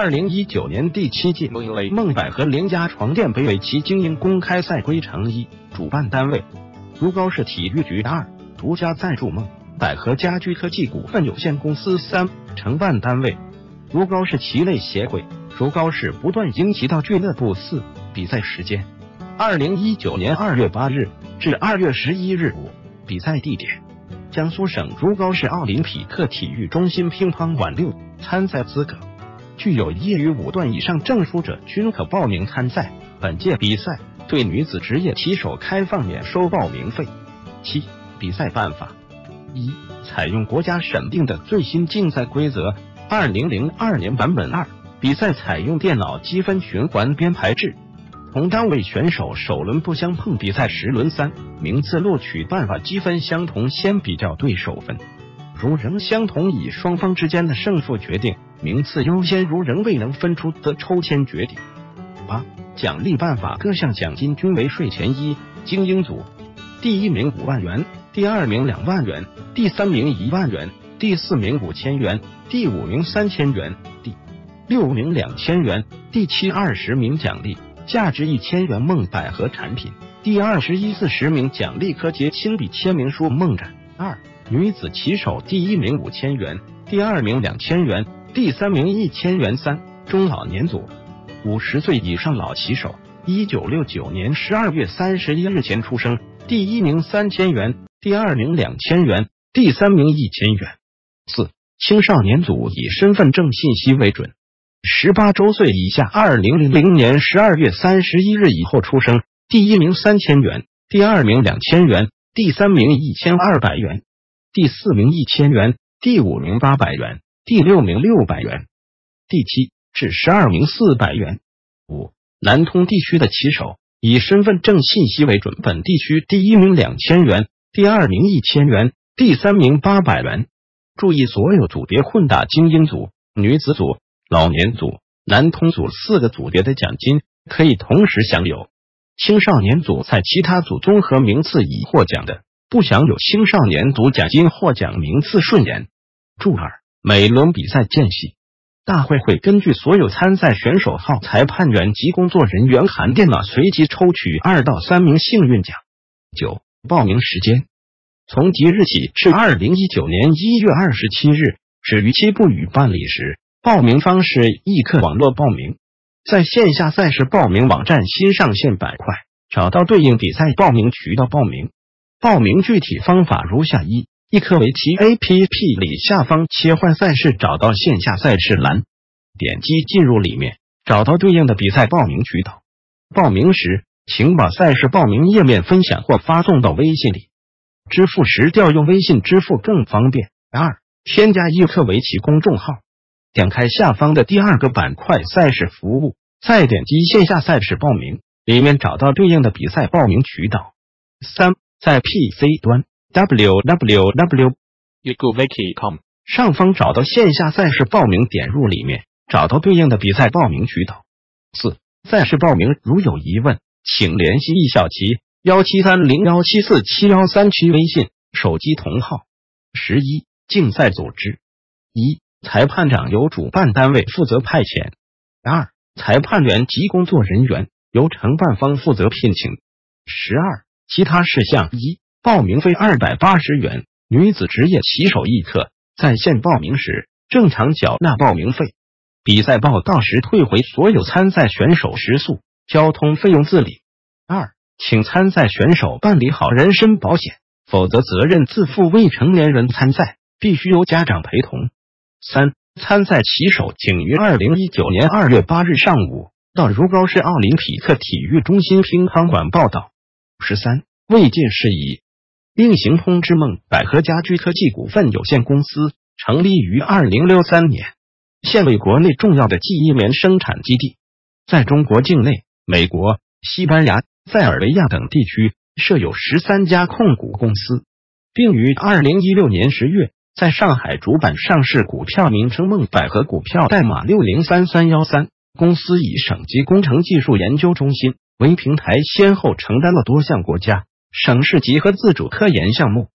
2019年第7届梦百合联家床垫杯围棋精英公开赛归成一，主办单位如皋市体育局2，独家赞助梦百合家居科技股份有限公司3，承办单位如皋市棋类协会，如皋市不断赢棋道俱乐部4。比赛时间：2019年2月8日至2月11日5。比赛地点：江苏省如皋市奥林匹克体育中心乒乓馆6。参赛资格：具有业余5段以上证书者均可报名参赛。本届比赛对女子职业棋手开放，免收报名费。7、比赛办法：1、采用国家审定的最新竞赛规则2002年版本2。比赛采用电脑积分循环编排制，同单位选手首轮不相碰，比赛10轮3。名次录取办法：积分相同，先比较对手分，如仍相同，以双方之间的胜负决定；名次优先，如仍未能分出，则抽签决定。8、奖励办法：各项奖金均为税前1。精英组：第1名5万元，第2名2万元，第3名1万元，第4名5000元，第5名3000元，第6名2000元，第7、20名奖励价值1000元梦百合产品，第21、40名奖励柯洁亲笔签名书梦展。2、女子棋手：第1名5000元，第2名2000元，第3名1000元。3、中老年组：50岁以上老棋手，1969年12月31日前出生，第1名3000元，第2名2000元，第3名1000元。4、青少年组：以身份证信息为准，18周岁以下，2000年12月31日以后出生，第1名3000元，第2名2000元，第3名1200元，第4名1000元，第5名800元，第6名600元，第7至12名400元。5、南通地区的棋手，以身份证信息为准，本地区第1名2000元，第2名1000元，第3名800元。注意，所有组别混打精英组、女子组、老年组、南通组4个组别的奖金可以同时享有。青少年组在其他组综合名次已获奖的，不享有青少年组奖金，获奖名次顺延。注意，每轮比赛间隙，大会会根据所有参赛选手号、裁判员及工作人员含电脑随机抽取2到3名幸运奖。9、报名时间：从即日起至2019年1月27日止，逾期不予办理时。报名方式：弈客网络报名，在线下赛事报名网站新上线板块，找到对应比赛报名渠道报名。报名具体方法如下：1、弈客围棋 APP 里下方切换赛事，找到线下赛事栏，点击进入里面，找到对应的比赛报名渠道。报名时，请把赛事报名页面分享或发送到微信里，支付时调用微信支付更方便。2、添加弈客围棋公众号。点开下方的第2个板块赛事服务，再点击线下赛事报名，里面找到对应的比赛报名渠道。3、在 PC 端 www.yukuwiki.com 上方找到线下赛事报名，点入里面，找到对应的比赛报名渠道。4、赛事报名如有疑问，请联系易小棋1730174713微信、手机同号。11、竞赛组织：1、裁判长由主办单位负责派遣， 2、裁判员及工作人员由承办方负责聘请。12、其他事项：1、报名费280元，女子职业棋手弈客，在线报名时正常缴纳报名费，比赛报到时退回所有参赛选手食宿、交通费用自理。2、请参赛选手办理好人身保险，否则责任自负，未成年人参赛必须由家长陪同。3、参赛棋手请于2019年2月8日上午到如皋市奥林匹克体育中心乒乓馆报到。13、未尽事宜。另行通知，梦百合家居科技股份有限公司成立于2063年，现为国内重要的记忆棉生产基地，在中国境内、美国、西班牙、塞尔维亚等地区设有13家控股公司，并于2016年10月在上海主板上市，股票名称梦百合，股票代码603313。公司以省级工程技术研究中心为平台，先后承担了多项国家、省市级和自主科研项目。